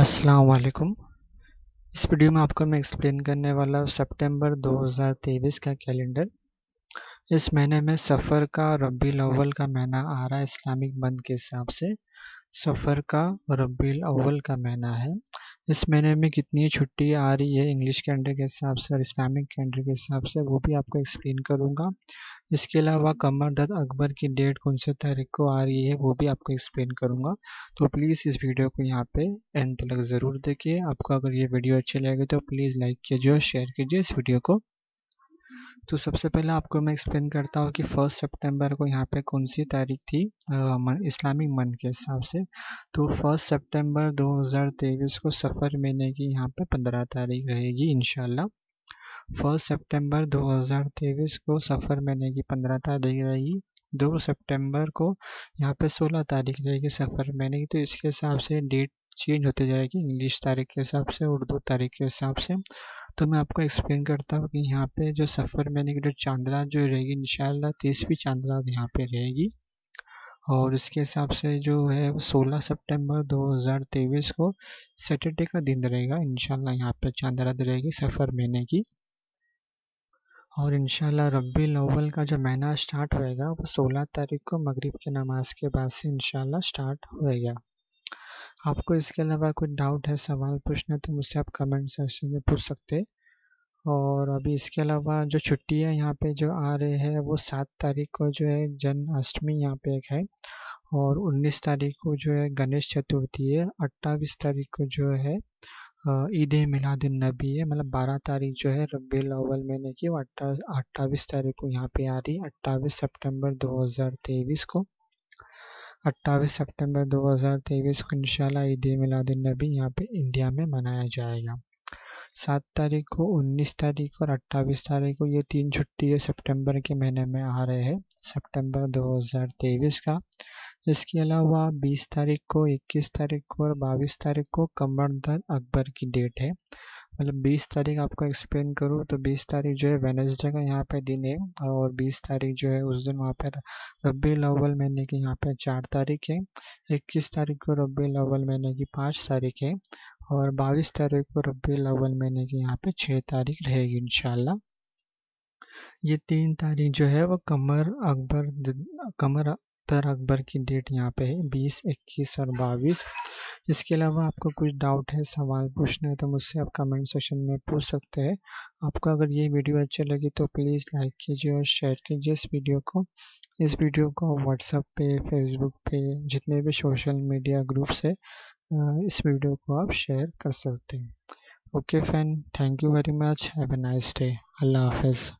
अस्सलाम वालेकुम। इस वीडियो में आपको मैं एक्सप्लेन करने वाला हूँ सितंबर 2023 का कैलेंडर। इस महीने में सफ़र का रबीउल अव्वल का महीना आ रहा है। इस्लामिक मंथ के हिसाब से सफ़र का रबीउल अव्वल का महीना है। इस महीने में कितनी छुट्टी आ रही है इंग्लिश कैलेंडर के हिसाब से और इस्लामिक कैलेंडर के हिसाब से, वो भी आपको एक्सप्लेन करूँगा। इसके अलावा कमर दर्द अकबर की डेट कौन से तारीख को आ रही है वो भी आपको एक्सप्लेन करूँगा। तो प्लीज़ इस वीडियो को यहाँ पे एंड तक ज़रूर देखिए। आपको अगर ये वीडियो अच्छी लगे तो प्लीज़ लाइक कीजिए, शेयर कीजिए इस वीडियो को। तो सबसे पहले आपको मैं एक्सप्लेन करता हूँ कि 1 सितंबर को यहाँ पे कौन सी तारीख थी इस्लामिक मंथ के हिसाब से। तो 1 सितंबर 2023 को सफ़र महीने की यहाँ पे 15 तारीख रहेगी इंशाल्लाह। 1 सितंबर 2023 को सफ़र महीने की 15 तारीख रहेगी। 2 सितंबर को यहाँ पे 16 तारीख रहेगी सफ़र महीने की। तो इसके हिसाब से डेट चेंज होती जाएगी इंग्लिश तारीख के हिसाब से, उर्दू तारीख के हिसाब से। तो मैं आपको एक्सप्लेन करता हूँ कि यहाँ पे जो सफ़र महीने की जो चांद रात जो रहेगी इंशाल्लाह 30वीं चांद रात यहाँ पे रहेगी। और इसके हिसाब से जो है 16 सितंबर 2023 को सैटरडे का दिन रहेगा इंशाल्लाह। यहाँ पे चांद रात रहेगी सफ़र महीने की। और इंशाल्लाह रबीउल अव्वल का जो महीना स्टार्ट होएगा वो 16 तारीख को मगरिब की नमाज के बाद से इंशाल्लाह स्टार्ट होएगा। आपको इसके अलावा कोई डाउट है, सवाल पूछना, तो मुझसे आप कमेंट सेक्शन में पूछ सकते। और अभी इसके अलावा जो छुट्टियाँ यहाँ पे जो आ रही है वो 7 तारीख को जो है जन्माष्टमी यहाँ पे एक है, और 19 तारीख को जो है गणेश चतुर्थी है, 28 तारीख को जो है ईद मिलादुन्नबी है। मतलब 12 तारीख जो है रबीउल अव्वल महीने की 28 तारीख को यहाँ पे आ रही है। 28 सितंबर 2023 को 28 सितंबर 2023 को इंशाल्लाह ईद मिलादुन्नबी यहाँ पे इंडिया में मनाया जाएगा। 7 तारीख को, 19 तारीख और 28 तारीख को, ये 3 छुट्टी है सितंबर के महीने में आ रहे हैं सितंबर 2023 का। इसके अलावा 20 तारीख को, 21 तारीख को और 22 तारीख को कमर दर्द अकबर की डेट है। मतलब 20 तारीख आपको एक्सप्लेन करूँ तो 20 तारीख जो है वेडनेसडे का यहाँ पे दिन है, और 20 तारीख जो है उस दिन वहाँ पर रबीउल अव्वल महीने की यहाँ पे 4 तारीख है। 21 तारीख को रबीउल अव्वल महीने की 5 तारीख है, और 22 तारीख को रबीउल अव्वल महीने की यहाँ पे 6 तारीख रहेगी इंशाल्लाह। ये 3 तारीख जो है वो कमर दर्द अकबर की डेट यहाँ पे है 20, 21 और 22। इसके अलावा आपको कुछ डाउट है, सवाल पूछना है, तो मुझसे आप कमेंट सेक्शन में पूछ सकते हैं। आपको अगर ये वीडियो अच्छी लगी तो प्लीज़ लाइक कीजिए और शेयर कीजिए इस वीडियो को। इस वीडियो को व्हाट्सएप पे, फेसबुक पे, जितने भी सोशल मीडिया ग्रुप्स है, इस वीडियो को आप शेयर कर सकते हैं। Okay friend, thank you very much. Have a nice day. अल्लाह हाफिज़।